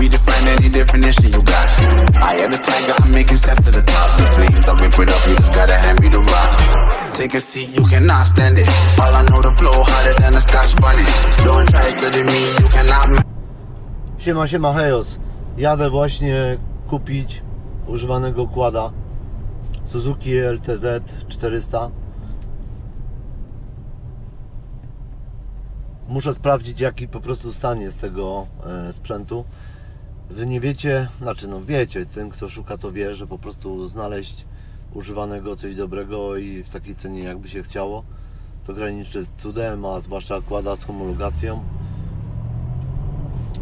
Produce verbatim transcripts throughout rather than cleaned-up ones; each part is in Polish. redefine any definition you got. I am the tiger, I'm making steps to the top. The flames, I whip it up, you just gotta hand me the rock. Take a seat, you cannot stand it. All I know, the flow harder than a scotch bunny. Don't try studying me, you cannot. Siema, siema, hejos. Jadę właśnie kupić używanego quada Suzuki L T Z czterysta. Muszę sprawdzić, jaki po prostu stan jest tego sprzętu. Wy nie wiecie, znaczy no wiecie, ten kto szuka to wie, że po prostu znaleźć używanego coś dobrego i w takiej cenie jakby się chciało, to graniczy z cudem, a zwłaszcza quada z homologacją.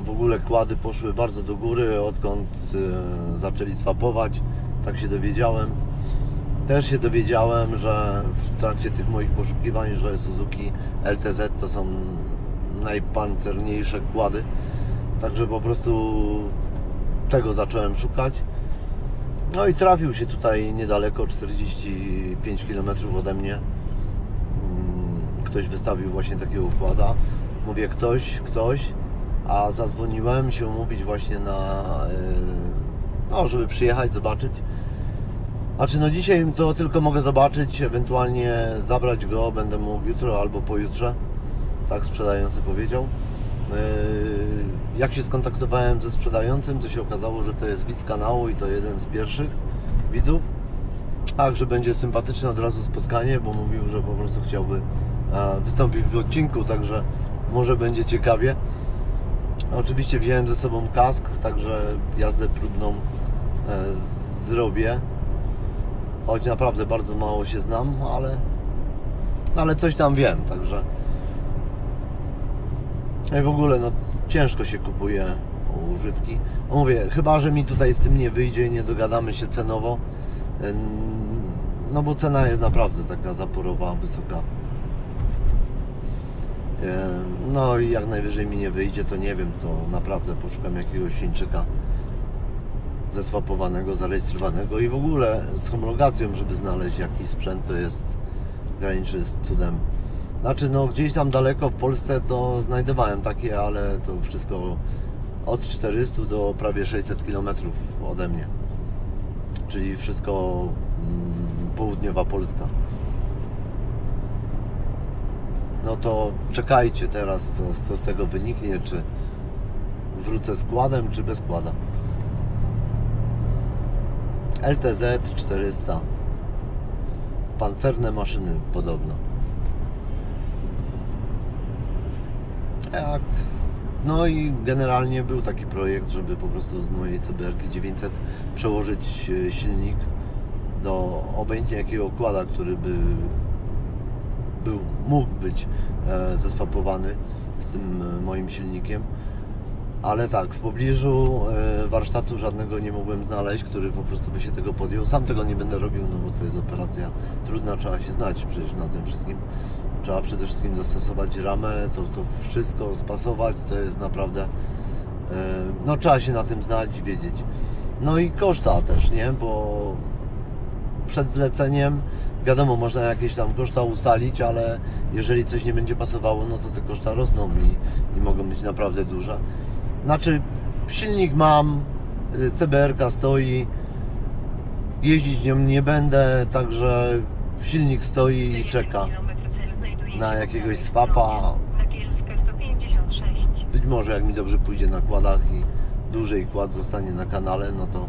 W ogóle quady poszły bardzo do góry, odkąd zaczęli swapować, tak się dowiedziałem. Też się dowiedziałem, że w trakcie tych moich poszukiwań, że Suzuki L T Z to są najpancerniejsze quady. Także po prostu tego zacząłem szukać. No i trafił się tutaj niedaleko, czterdzieści pięć kilometrów ode mnie. Ktoś wystawił właśnie takiego quada. Mówię ktoś, ktoś, a zadzwoniłem się umówić właśnie na, no, żeby przyjechać, zobaczyć. A czy no dzisiaj to tylko mogę zobaczyć, ewentualnie zabrać go będę mógł jutro albo pojutrze, tak sprzedający powiedział. Jak się skontaktowałem ze sprzedającym, to się okazało, że to jest widz kanału i to jeden z pierwszych widzów. Tak, że będzie sympatyczne od razu spotkanie, bo mówił, że po prostu chciałby wystąpić w odcinku, także może będzie ciekawie. Oczywiście wziąłem ze sobą kask, także jazdę próbną zrobię. Choć naprawdę bardzo mało się znam, ale, ale coś tam wiem, także i w ogóle no, ciężko się kupuje użytki. Mówię, chyba że mi tutaj z tym nie wyjdzie i nie dogadamy się cenowo, no bo cena jest naprawdę taka zaporowa, wysoka. No i jak najwyżej mi nie wyjdzie, to nie wiem, to naprawdę poszukam jakiegoś Chińczyka zeswapowanego, zarejestrowanego i w ogóle z homologacją, żeby znaleźć jakiś sprzęt, to jest graniczy z cudem. Znaczy no gdzieś tam daleko w Polsce to znajdowałem takie, ale to wszystko od czterystu do prawie sześciuset kilometrów ode mnie, czyli wszystko mm, południowa Polska. No to czekajcie teraz, co, co z tego wyniknie, czy wrócę z quadem, czy bez quada. L T Z czterysta. Pancerne maszyny podobno. Tak. No i generalnie był taki projekt, żeby po prostu z mojej C B R dziewięćset przełożyć silnik do obojętnie jakiego quada, który by był, mógł być zeswapowany z tym moim silnikiem. Ale tak, w pobliżu warsztatu żadnego nie mogłem znaleźć, który po prostu by się tego podjął. Sam tego nie będę robił, no bo to jest operacja trudna, trzeba się znać przecież na tym wszystkim. Trzeba przede wszystkim dostosować ramę, to, to wszystko spasować, to jest naprawdę... No trzeba się na tym znać i wiedzieć. No i koszta też, nie? Bo przed zleceniem, wiadomo, można jakieś tam koszta ustalić, ale jeżeli coś nie będzie pasowało, no to te koszta rosną i, i mogą być naprawdę duże. Znaczy, silnik mam, C B R ka stoi, jeździć nią nie będę, także silnik stoi i czeka na jakiegoś swapa. Być może jak mi dobrze pójdzie na quadach i dłużej quad zostanie na kanale, no to...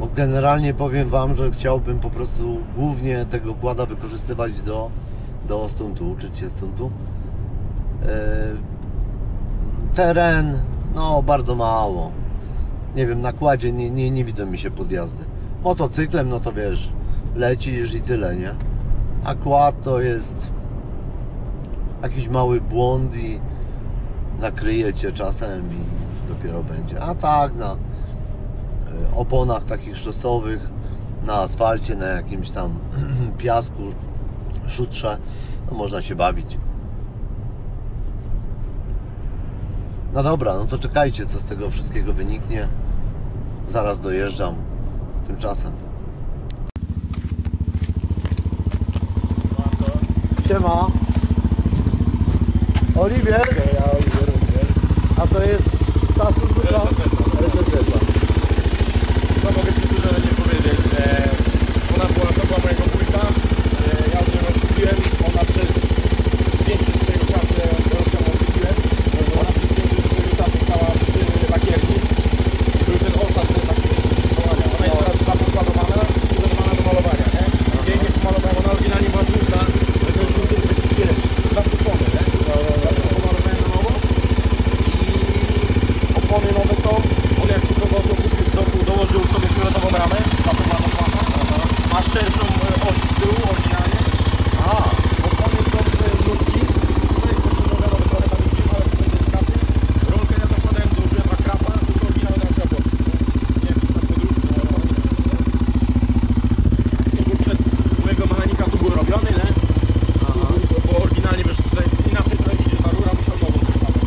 Bo generalnie powiem wam, że chciałbym po prostu głównie tego quada wykorzystywać do, do stuntu, uczyć się stuntu. Yy... Teren, no bardzo mało. Nie wiem, na quadzie nie, nie, nie widzą mi się podjazdy. Motocyklem, no to wiesz, lecisz i tyle, nie? A quad to jest jakiś mały błąd i nakryje cię czasem i dopiero będzie. A tak, na oponach takich szosowych, na asfalcie, na jakimś tam piasku, szutrze, no można się bawić. No dobra, no to czekajcie, co z tego wszystkiego wyniknie. Zaraz dojeżdżam tymczasem. Siema. Oliwier. A to jest ta Suzuka L T Z. No mogę ci dużo nie powiedzieć. Ona była, to była mojego wujka. Ja od niej odkupiłem. Ona przez większość swojego czasu, ja ją odkupiłem. Ona przez większość swojego czasu stała przy lakierni. Był ten osad, ten taki przygotowania. Ona jest teraz zapokładowana, przygotowana do malowania. Nie? Jej nie pomalowałem, ona oryginalnie była żółta. Tylko żółty był taki, wiesz, zatoczony. Opony nowe są, on jak tylko go kupił do tyłu, dołożył sobie fioletową ramę, zapomalowana, ma szerszą oś z tyłu oryginalnie. A opony są ludzki, to jest właśnie rowerowe, trochę tam już ale to są katy. Rolkę ja zakładałem, dołożyłem akrapa, to są oryginalne akrapotki. Nie wiem, tam podróż, no to był przez złego mechanika tu był robiony, nie? Aha. Bo oryginalnie wiesz, tutaj inaczej to idzie, ta rura musiał nową zostawić.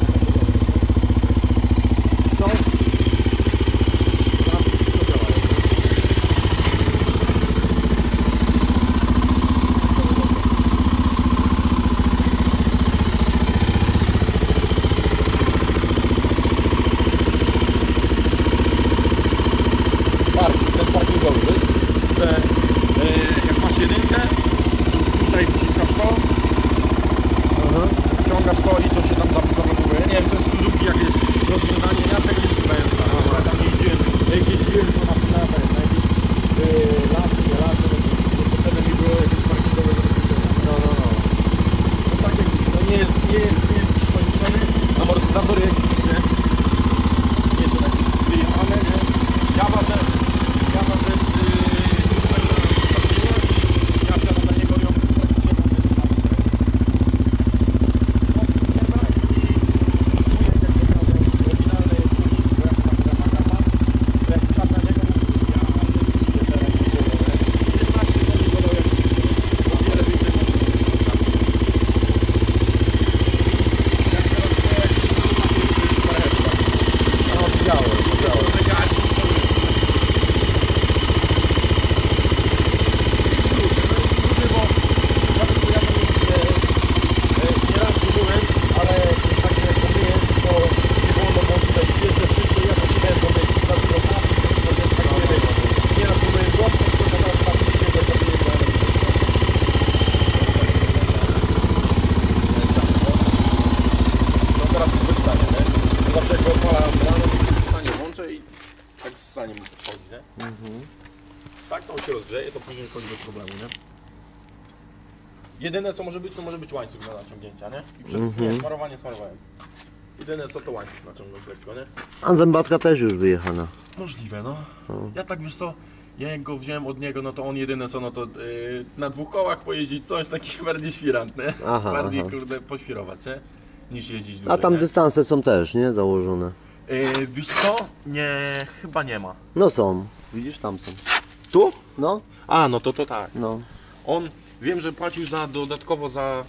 Jedyne co może być, to może być łańcuch na naciągnięcia, nie? I przez mm-hmm. nie, smarowanie smarowałem. Jedyne co to łańcuch naciągnąć lekko, nie? A zębatka też już wyjechana. Możliwe, no. no. Ja tak wiesz co, ja jak go wziąłem od niego, no to on jedyne co, no to yy, na dwóch kołach pojeździć coś taki bardziej świrant, nie? Aha, bardziej aha. kurde poświrować, nie? Niż jeździć dłużej. A tam nie? dystanse są też, nie? Założone. Yy, wiesz co? Nie, chyba nie ma. No są. Widzisz, tam są. Tu? No. A, no to to tak. No. On... Wiem, że płacił za, dodatkowo za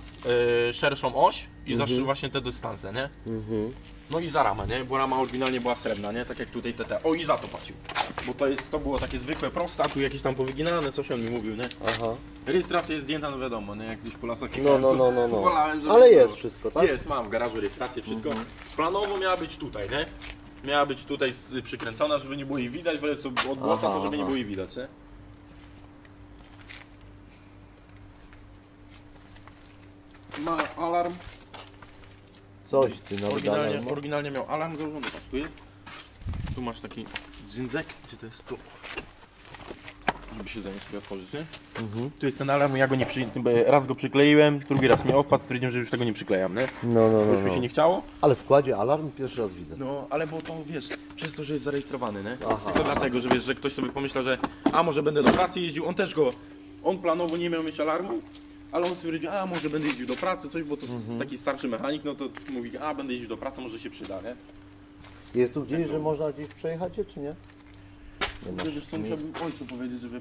y, szerszą oś i mm-hmm. za właśnie te dystanse, nie? Mm-hmm. No i za ramę, nie? Bo rama oryginalnie była srebrna, nie? Tak jak tutaj T T. O i za to płacił. Bo to jest, to było takie zwykłe, proste, a tu jakieś tam powyginane, coś on mi mówił, nie? Aha. Rejestracja jest zdjęta, no wiadomo, nie? Jak gdzieś po lasach no, no, no, no, no. Wolałem, żeby ale jest to... wszystko, tak? Jest, mam w garażu rejestrację, wszystko. Mm-hmm. Planowo miała być tutaj, nie? Miała być tutaj przykręcona, żeby nie było jej widać, wolę co od błota, to żeby aha. nie było jej widać, nie? Ma alarm. Coś ty na oryginalnie, oryginalnie miał alarm założony, tak tu jest. Tu masz taki dzyndzek, gdzie to jest tu. Żeby się zająć sobie otworzyć, nie? Mhm. Tu jest ten alarm, ja go nie przy... raz go przykleiłem, drugi raz mi odpadł, stwierdziłem, że już tego nie przyklejam, nie? No, no, no. Już mi się nie chciało. Ale w wkładzie alarm pierwszy raz widzę. No, ale bo to wiesz, przez to, że jest zarejestrowany, nie? Aha. Tylko dlatego, że wiesz, że ktoś sobie pomyślał, że a może będę do pracy jeździł, on też go, on planowo nie miał mieć alarmu. Ale on stwierdził, a może będę jeździł do pracy, coś, bo to mhm. taki starszy mechanik, no to mówi, a będę jeździł do pracy, może się przyda, nie? Jest tu gdzieś, tak, że można gdzieś przejechać, czy nie? Nie masz. Musiałbym ojcu powiedzieć, żeby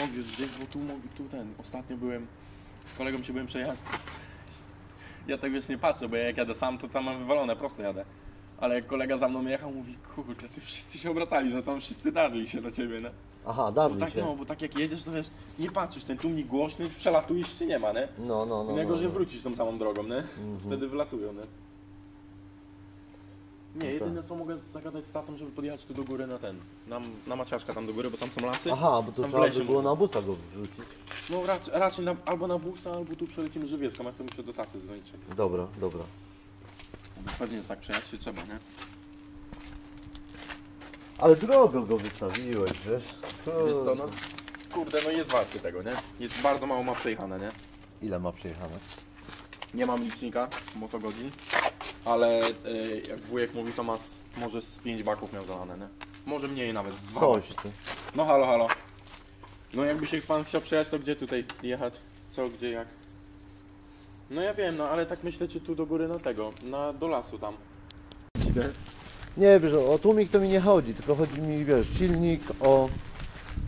podwiózł gdzieś, bo tu, tu ten, ostatnio byłem, z kolegą się byłem przejechać. Ja tak wiesz nie patrzę, bo ja jak jadę sam, to tam mam wywalone, prosto jadę. Ale jak kolega za mną jechał, mówi, kurczę, ty wszyscy się obracali, za tam wszyscy darli się na ciebie, no. Aha, darli bo tak, się. No, bo tak jak jedziesz, to wiesz, nie patrzysz, ten tłumnik głośny, przelatujesz czy nie ma, nie? No, no, no. Innego, no, no. że wrócisz tą samą drogą, nie? Mm-hmm. Wtedy wylatują, nie? Nie, jedyne tak. co mogę zagadać z tatą, żeby podjechać tu do góry na ten, na, na Maciaszka tam do góry, bo tam są lasy. Aha, bo to tam trzeba by było na busa go wrzucić. No rac raczej na, albo na busa, albo tu przelecimy Żywiecką, jak to muszę do taty dzwonić. Dobra, dobra. Pewnie jest tak, przejechać się trzeba, nie? Ale drogo go wystawiłeś, wiesz? To... Wiesz co, no, kurde, no jest warty tego, nie? Jest bardzo mało ma przejechane, nie? Ile ma przejechane? Nie mam licznika motogodzin, ale yy, jak wujek mówi, to ma z, może z pięć baków miał zalane, nie? Może mniej nawet, z dwa. Coś ty. No halo, halo. No jakby się pan chciał przejechać, to gdzie tutaj jechać? Co, gdzie, jak? No ja wiem, no ale tak myślę, czy tu do góry na tego, na, do lasu tam. Idę. Nie, wiesz, o tłumik to mi nie chodzi, tylko chodzi mi, wiesz, silnik, o...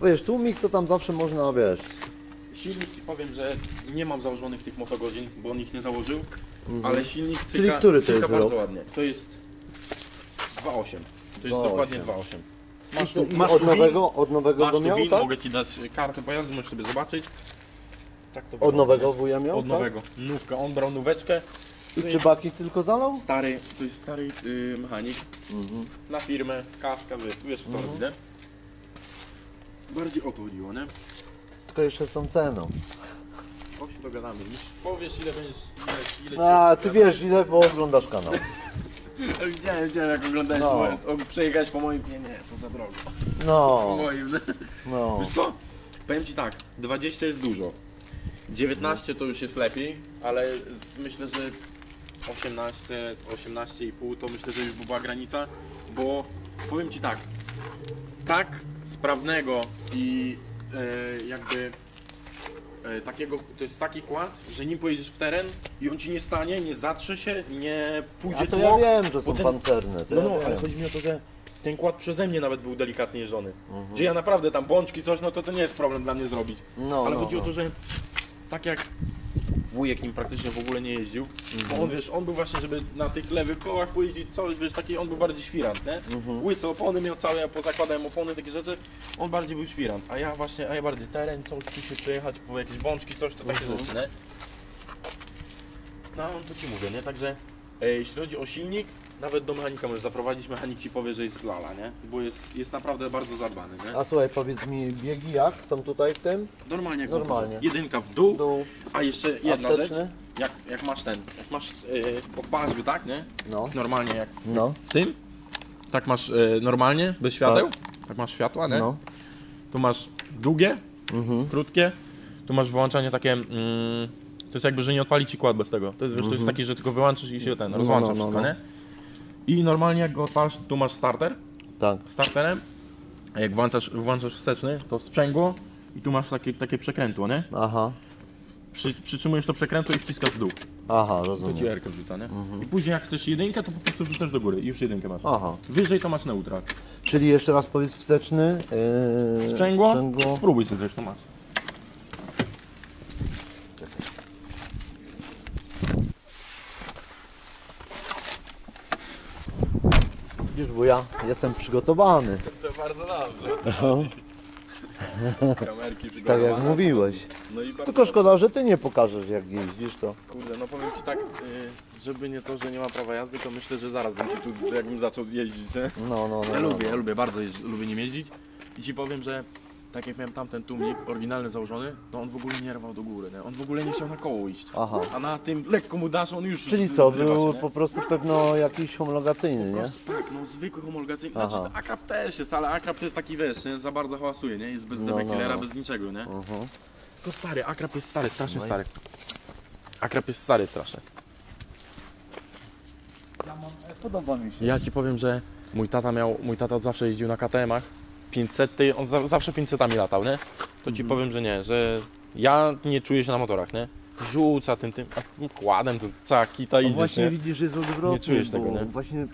Wiesz, tłumik to tam zawsze można, wiesz... Silnik, ci powiem, że nie mam założonych tych motogodzin, bo on ich nie założył, mhm. ale silnik cyka, czyli który to cyka jest bardzo rok? Ładnie. To jest dwa osiem, to jest dwa, dokładnie dwa osiem. Masz tu, masz od, tu nowego, win, od nowego masz tu miał, win, tak? Mogę ci dać kartę pojazdu, możesz sobie zobaczyć. Tak to od nowego wuja miał? Od nowego, tak? Nówka, on brał nóweczkę. I czy baki tylko zalał? Stary, to jest stary yy, mechanik, mhm. na firmę, kaska, wiesz co mhm. robię. Bardziej o to chodziło, nie? Tylko jeszcze z tą ceną. O się dogadamy, powiesz ile będziesz, ile, ile A, ty wiesz ile, bo oglądasz kanał. Widziałem, widziałem jak oglądałeś no. to, przejechałeś po moim, nie, nie, to za drogo. No. Po moim, nie? No. Wiesz co? Powiem ci tak, dwadzieścia jest dużo. dziewiętnaście to już jest lepiej, ale myślę, że osiemnaście, osiemnaście i pół to myślę, że już była granica, bo powiem ci tak, tak sprawnego i e, jakby e, takiego, to jest taki kład, że nim pojedziesz w teren i on ci nie stanie, nie zatrze się, nie pójdzie A to tłok, ja wiem, że są ten, pancerne. No, no, ja ale chodzi mi o to, że ten kład przeze mnie nawet był delikatnie jeżony. Mhm. Gdzie ja naprawdę tam bączki, coś, no to to nie jest problem dla mnie zrobić. No, ale no, chodzi no. o to, że tak jak wujek nim praktycznie w ogóle nie jeździł, bo on wiesz, on był właśnie, żeby na tych lewych kołach pojeździć coś, wiesz, taki, on był bardziej świrant, nie? Mhm. Łyse opony miał całe, ja pozakładałem opony, takie rzeczy, on bardziej był świrant, a ja właśnie, a ja bardziej teren, coś tu się przejechać, po jakieś bączki, coś, to takie mhm. rzeczy, nie? No, to ci mówię, nie? Także, e, jeśli chodzi o silnik, nawet do mechanika możesz zaprowadzić, mechanik ci powie, że jest lala, nie? Bo jest, jest naprawdę bardzo zadbany, nie? A słuchaj, powiedz mi, biegi jak są tutaj w tym? Normalnie, jak Normalnie. jedynka w dół, dół, a jeszcze jedna apteczny. rzecz, jak, jak masz ten, jak masz yy, po paźby, tak, nie? No. Normalnie jak w no. tym, tak masz yy, normalnie, bez świateł, tak, tak masz światła, nie? No. Tu masz długie, mhm. krótkie, tu masz wyłączanie takie... Yy, to jest jakby, że nie odpali ci kład bez tego, to jest, wiesz, mhm. to jest takie, że tylko wyłączysz i się ten, rozłącza no, no, no, wszystko, no. nie? I normalnie jak go odpalasz, tu masz starter, tak. starterem, a jak włączasz, włączasz wsteczny, to sprzęgło i tu masz takie, takie przekrętło, nie? Aha. Przy, przytrzymujesz to przekrętło i wciskasz w dół. Aha, rozumiem. To ci erkę wrzuca, nie? Mhm. I później jak chcesz jedynkę, to po prostu wrzucasz do góry i już jedynkę masz. Aha. Wyżej to masz neutral. Czyli jeszcze raz powiedz wsteczny, yy, sprzęgło, sprzęgło, spróbuj sobie zresztą masz. Widzisz, bo ja jestem przygotowany. To bardzo dobrze. No. Kamerki przygotowane. Tak jak mówiłeś. No i tylko szkoda, że ty nie pokażesz jak jeździsz to. Kurde, no powiem ci tak, żeby nie to, że nie ma prawa jazdy, to myślę, że zaraz bym tu, jakbym zaczął jeździć, nie? No, no, no. Ja no, lubię, no. ja lubię, bardzo jeździ, lubię nim jeździć. I ci powiem, że tak jak miałem tamten tłumik, oryginalny założony, to on w ogóle nie rwał do góry, nie? On w ogóle nie chciał na koło iść. Aha. A na tym lekko mu dasz, on już Czyli co, był się, po prostu pewno jakiś homologacyjny, po prostu, nie? Tak, no zwykły homologacyjny, znaczy to A K P też jest, ale A K P to jest taki, wiesz, nie? Za bardzo hałasuje, nie? Jest bez no, debekilera, no. bez niczego, nie? Uh -huh. Tylko stary, A K P jest stary, strasznie no i... stary. A K P jest stary, strasznie. Ja mam, podoba mi się. Ja ci powiem, że mój tata miał, mój tata od zawsze jeździł na K T M-ach. pięćset, on za, zawsze pięćsetami latał, nie? To ci mm. powiem, że nie, że ja nie czuję się na motorach, nie? Rzuca tym, tym, kładem, to cała kita idzie, właśnie nie? widzisz, jest odwrotny, nie czujesz tego, nie? Właśnie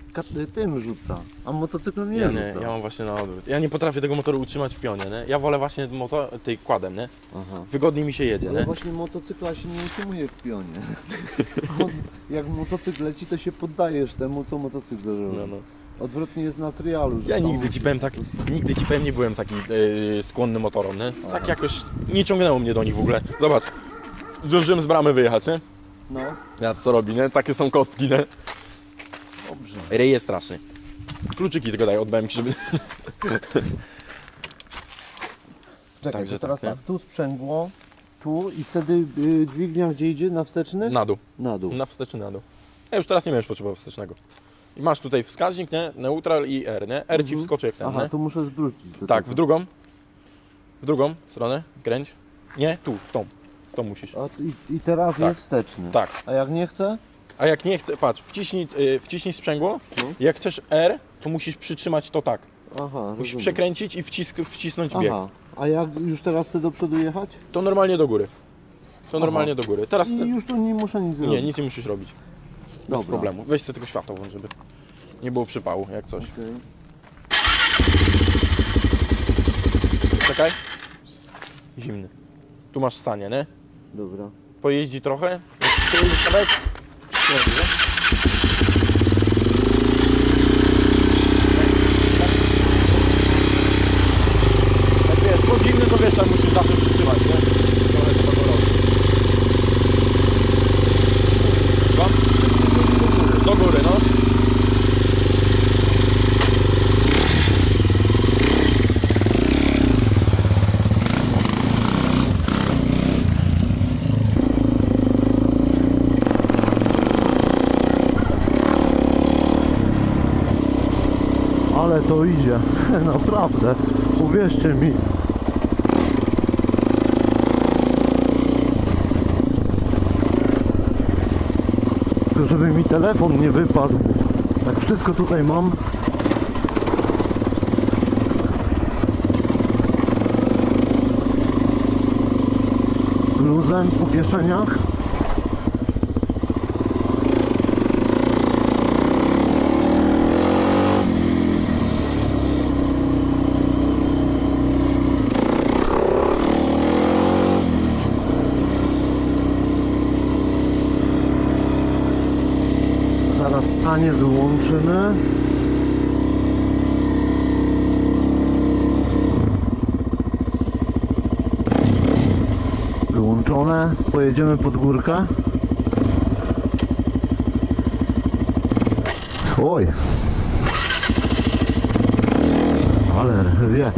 tym rzuca, a motocyklem nie Ja nie, rzuca. ja mam właśnie na odwrót. Ja nie potrafię tego motoru utrzymać w pionie, nie? Ja wolę właśnie motor, tej kładem, nie? Aha. Wygodniej mi się jedzie, Ale nie? właśnie motocykla się nie utrzymuje w pionie. On, jak motocykl leci, to się poddajesz temu, co motocykl robi. No, no. Odwrotnie jest na trialu. Ja nigdy ci, powiem tak, nigdy ci powiem nie byłem taki yy, skłonny motorom, nie? Tak jakoś nie ciągnęło mnie do nich w ogóle. Zobacz, zdążyłem z bramy wyjechać, nie? No. Ja co robi, nie? Takie są kostki, nie? Dobrze. Rej jest straszny. Kluczyki tylko daj od B M K, żeby... Czekaj, także teraz tak, tak, tu sprzęgło, tu i wtedy yy, dźwignia gdzie idzie? Na wsteczny? Na dół. Na dół. Na wsteczny, na dół. Ja już teraz nie miałem potrzeby wstecznego. I masz tutaj wskaźnik, nie? Neutral i R, nie? R mhm. ci wskoczy jak ten, Aha, nie? tu muszę zwrócić. Tak, tego. w drugą. W drugą stronę, kręć. Nie, tu, w tą. W tą musisz. A, i, I teraz tak. jest wsteczny. Tak. A jak nie chcę? A jak nie chcę, patrz, wciśnij, yy, wciśnij sprzęgło. Mhm. Jak chcesz R, to musisz przytrzymać to tak. Aha, musisz przekręcić i wcisk, wcisnąć bieg. Aha. A jak już teraz chcę do przodu jechać? To normalnie do góry. To Aha. normalnie do góry. Teraz I te... już tu nie muszę nic zrobić. Nie, nic nie musisz robić. Bez Dobra. problemu. Weź sobie tylko światło, żeby nie było przypału, jak coś. Okay. Czekaj. Zimny. Tu masz sanie, nie? Dobra. Pojeździ trochę. Zimny to wiesz, musisz zawsze przytrzymać, nie? Ale to ma gorąco. Do góry, no. Ale to idzie, naprawdę, uwierzcie mi. Żeby mi telefon nie wypadł. Tak wszystko tutaj mam. Luzem po kieszeniach. Sanie wyłączymy. Wyłączone. Pojedziemy pod górkę. Oj! Ale rwie.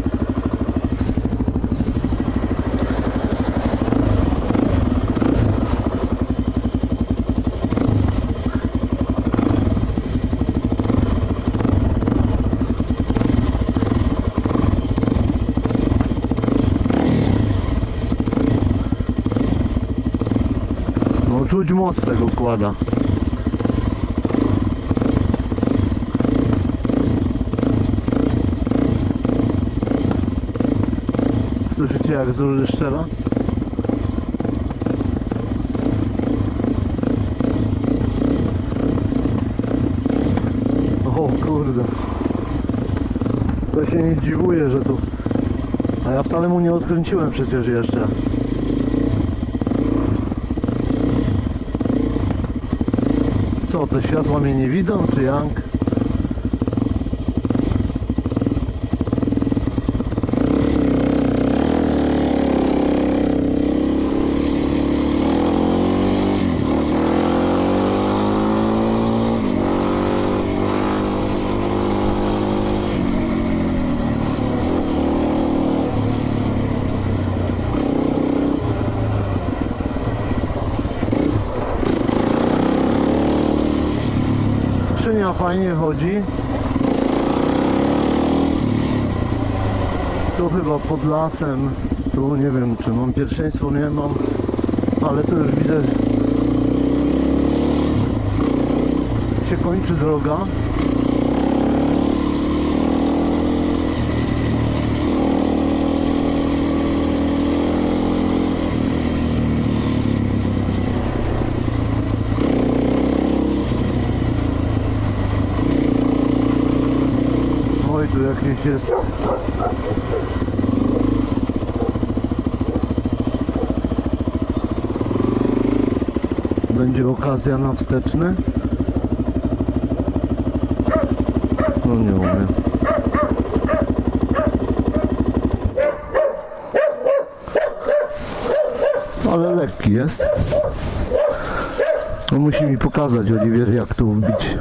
Czuć moc tego kłada. Słyszycie, jak z róży strzela? O kurde. To się nie dziwuję, że tu... A ja wcale mu nie odkręciłem przecież jeszcze. Co, te światła mnie nie widzą, czy jak? Fajnie chodzi. Tu chyba pod lasem. Tu nie wiem, czy mam pierwszeństwo, nie mam. Ale tu już widzę, się kończy droga. Tu jakieś jest. Będzie okazja na wsteczny. No nie umiem. Ale lekki jest. No musi mi pokazać Oliwier, jak tu wbić.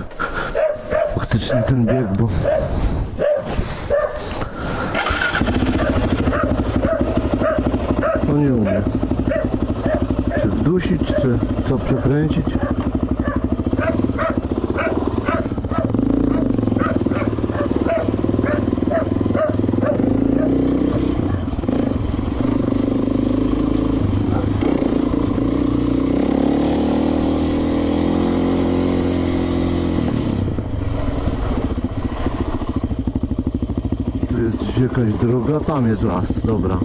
fantastyczny ten bieg, bo no nie umie czy wdusić, czy co przekręcić. Jakaś droga, tam jest las, dobra.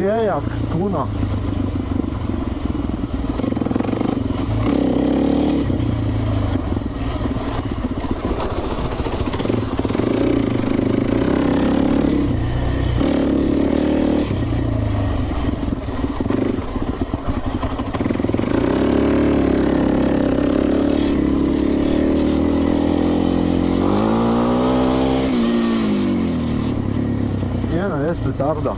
Wie jak tłuna. Nie no, jest petarda.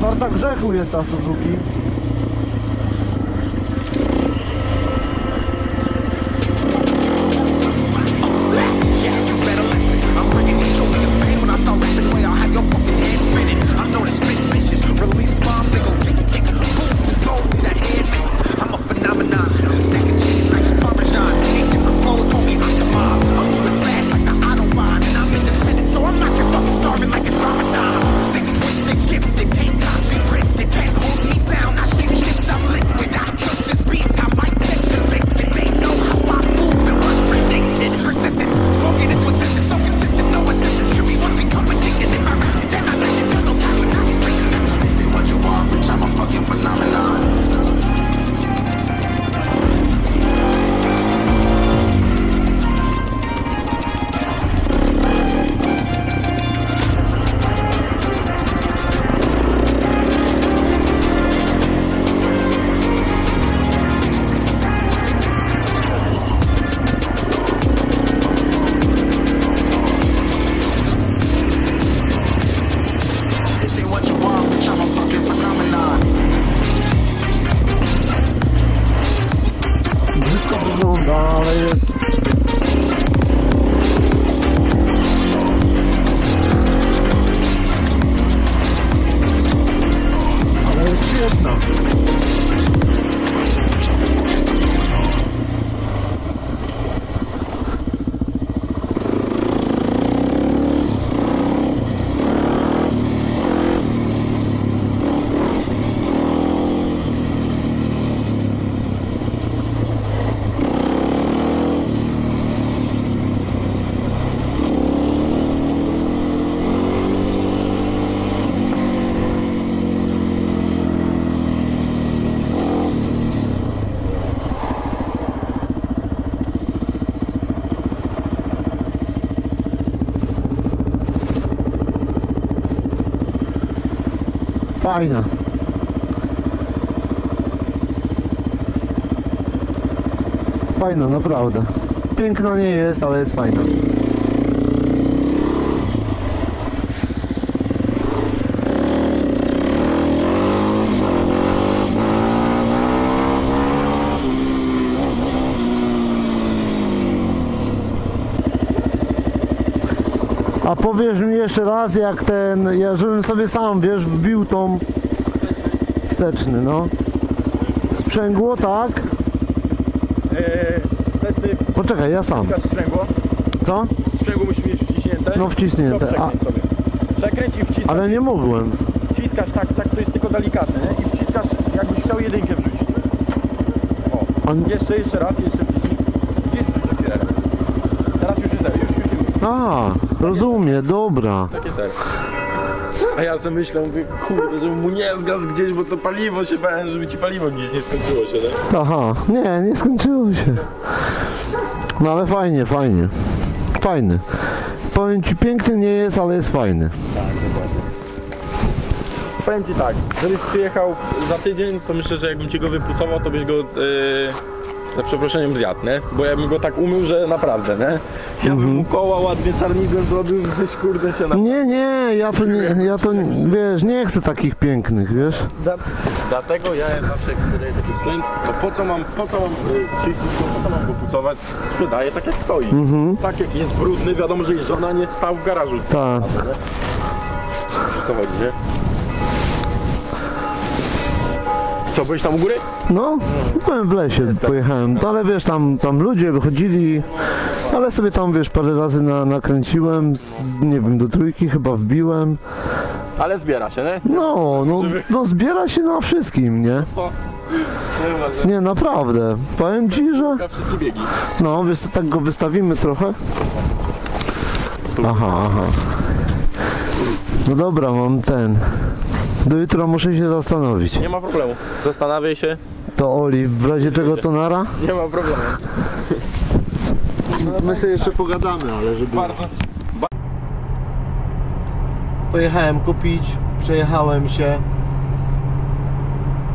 Warta grzechu jest ta Suzuki. fajna. Fajna, naprawdę. Piękno nie jest, ale jest fajna. A powiesz mi jeszcze raz, jak ten, ja żebym sobie sam, wiesz, wbił tą wsteczny, no. Sprzęgło, tak? Wsteczny. Poczekaj, ja sam. Sprzęgło. Co? Sprzęgło musi mieć wciśnięte. No wciśnięte. A... Przekręć i wciskasz. Ale nie mogłem. Wciskasz tak, tak, to jest tylko delikatne, nie? I wciskasz, jakbyś chciał jedynkę wrzucić. O. On... Jeszcze, jeszcze raz, jeszcze wciśnij. Gdzieś wrzucił kierę. Teraz już jest, już, już nie mówi. A. Rozumiem, dobra. Takie serce. A ja sobie myślę, mówię, kurde, żeby mu nie zgasł gdzieś, bo to paliwo się bałem, żeby ci paliwo gdzieś nie skończyło się, tak? Aha, nie, nie skończyło się. No ale fajnie, fajnie. Fajny. Powiem ci, piękny nie jest, ale jest fajny. Tak, dokładnie. Powiem ci tak, żebyś przyjechał za tydzień, to myślę, że jakbym ci go wypucował, to byś go... Yy... za przeproszeniem zjadł, nie? Bo ja bym go tak umył, że naprawdę, nie? Ja bym mu koła ładnie czarnidłem zrobił, gdzieś kurde się na... Nie, nie, ja to, nie, ja to, wiesz, nie chcę takich pięknych, wiesz? Dla, dlatego ja zawsze, jak sprzedaję taki sprzęt, to po co mam, po co mam, po co mam go pucować? Sprzedaję tak, jak stoi. Mhm. Tak, jak jest brudny, wiadomo, że żona nie stał w garażu. Tak. O co chodzi, nie? Co, byłeś tam u góry? No, byłem w lesie, pojechałem, ale wiesz, tam, tam ludzie wychodzili, ale sobie tam, wiesz, parę razy na, nakręciłem, z, nie wiem, do trójki chyba wbiłem. Ale zbiera się, nie? No, no, no zbiera się na wszystkim, nie? Nie, naprawdę, powiem ci, że... No, wiesz, tak go wystawimy trochę. Aha, aha. No dobra, mam ten... Do jutra muszę się zastanowić. Nie ma problemu. Zastanawiaj się. To Oli, w razie czego to nara? Nie ma problemu. My sobie jeszcze pogadamy, ale żeby... Bardzo. Pojechałem kupić, przejechałem się.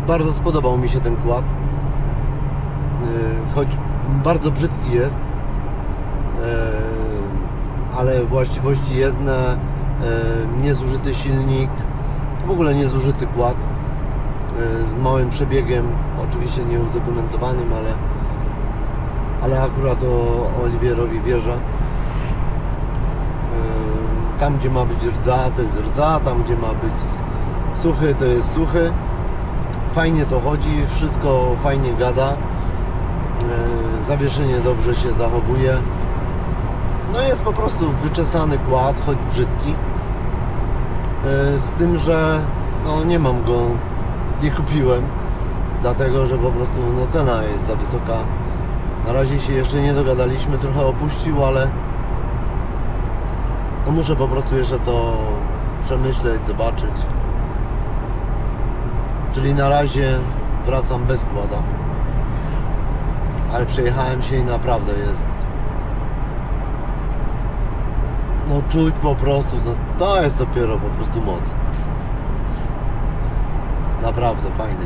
Bardzo spodobał mi się ten quad. Choć bardzo brzydki jest, ale właściwości jezdne, niezużyty silnik. W ogóle niezużyty quad z małym przebiegiem, oczywiście nieudokumentowanym, ale, ale akurat o Oliwierowi wierzę. Tam gdzie ma być rdza, to jest rdza, tam gdzie ma być suchy, to jest suchy. Fajnie to chodzi, wszystko fajnie gada, zawieszenie dobrze się zachowuje. No jest po prostu wyczesany quad, choć brzydki. Z tym, że no, nie mam go, nie kupiłem, dlatego że po prostu no, cena jest za wysoka. Na razie się jeszcze nie dogadaliśmy, trochę opuścił, ale no, muszę po prostu jeszcze to przemyśleć, zobaczyć. Czyli na razie wracam bez quada, ale przejechałem się i naprawdę jest... No czuć po prostu, no, to jest dopiero po prostu moc. Naprawdę fajny.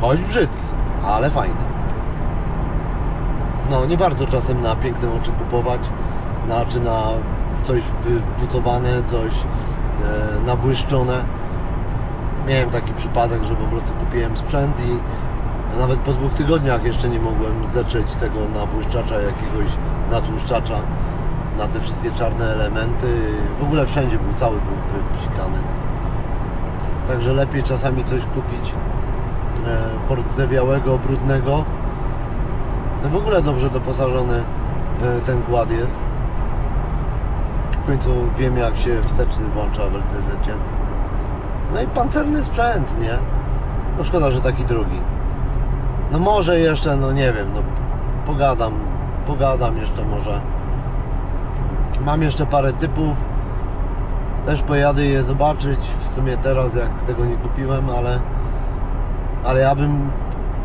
Choć brzydki, ale fajny. No nie bardzo czasem na piękne oczy kupować, na, czy na coś wypucowane, coś e, nabłyszczone. Miałem taki przypadek, że po prostu kupiłem sprzęt i nawet po dwóch tygodniach jeszcze nie mogłem zetrzeć tego nabłyszczacza, jakiegoś natłuszczacza. Na te wszystkie czarne elementy, w ogóle wszędzie był cały był wypsikany. Także lepiej czasami coś kupić e, pordzewiałego, brudnego. No w ogóle dobrze doposażony e, ten quad jest. W końcu wiem, jak się wsteczny włącza w L T Z-cie. No i pancerny sprzęt, nie? No szkoda, że taki drogi. No może jeszcze, no nie wiem, no pogadam, pogadam jeszcze może. Mam jeszcze parę typów, też pojadę je zobaczyć, w sumie teraz jak tego nie kupiłem, ale ale ja bym,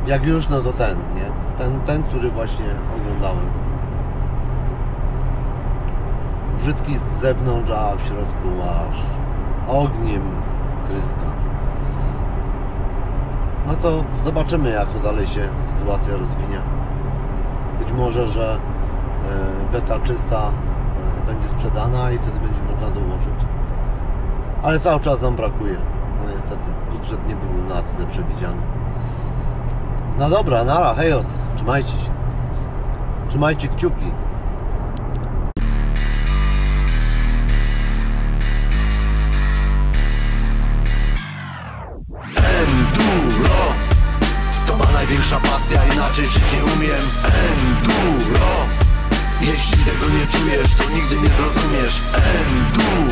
jak już, no to ten, nie? Ten, ten który właśnie oglądałem. Brzydki z zewnątrz, a w środku aż ogniem tryska. No to zobaczymy, jak to dalej się sytuacja rozwinie. Być może, że beta czysta będzie sprzedana i wtedy będzie można dołożyć. Ale cały czas nam brakuje. No niestety, budżet nie był na tyle przewidziany. No dobra, nara, hejos, trzymajcie się. Trzymajcie kciuki. Enduro to ma największa pasja, inaczej żyć nie umiem. Enduro, jeśli tego nie czujesz, to nigdy nie zrozumiesz. Enduro.